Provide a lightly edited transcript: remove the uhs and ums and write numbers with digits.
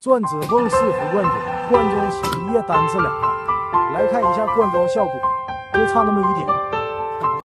转子泵4伏灌装，灌装洗衣液单次2套。来看一下灌装效果，就差那么一点。